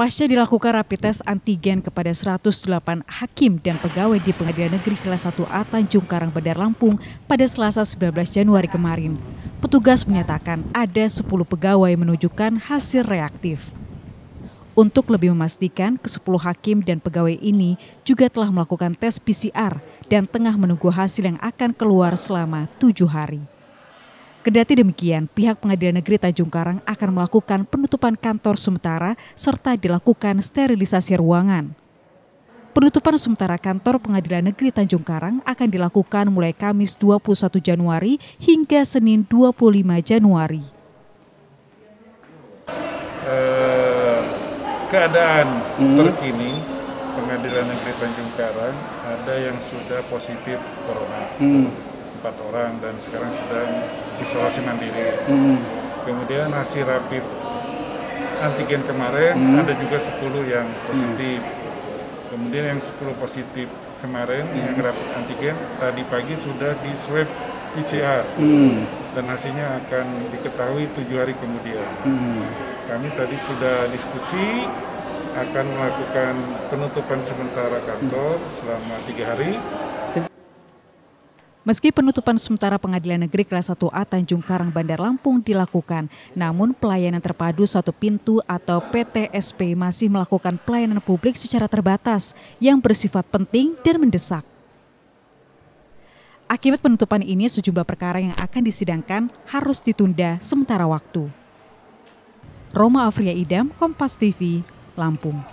Pasca dilakukan rapi tes antigen kepada 108 hakim dan pegawai di Pengadilan Negeri Kelas 1A Tanjung Karang, Bandar Lampung pada Selasa 19 Januari kemarin, petugas menyatakan ada 10 pegawai menunjukkan hasil reaktif. Untuk lebih memastikan, ke-10 hakim dan pegawai ini juga telah melakukan tes PCR dan tengah menunggu hasil yang akan keluar selama 7 hari. Kendati demikian, pihak Pengadilan Negeri Tanjung Karang akan melakukan penutupan kantor sementara serta dilakukan sterilisasi ruangan. Penutupan sementara kantor Pengadilan Negeri Tanjung Karang akan dilakukan mulai Kamis 21 Januari hingga Senin 25 Januari. Keadaan terkini Pengadilan Negeri Tanjung Karang ada yang sudah positif corona. 4 orang dan sekarang sedang isolasi mandiri. Kemudian hasil rapid antigen kemarin ada juga 10 yang positif. Kemudian yang 10 positif kemarin yang rapid antigen tadi pagi sudah di swab PCR dan hasilnya akan diketahui 7 hari kemudian. Kami tadi sudah diskusi akan melakukan penutupan sementara kantor selama 3 hari. Meski penutupan sementara Pengadilan Negeri Kelas 1A Tanjung Karang, Bandar Lampung dilakukan, namun pelayanan terpadu satu pintu atau PTSP masih melakukan pelayanan publik secara terbatas yang bersifat penting dan mendesak. Akibat penutupan ini, sejumlah perkara yang akan disidangkan harus ditunda sementara waktu. Roma Afria Idam, Kompas TV, Lampung.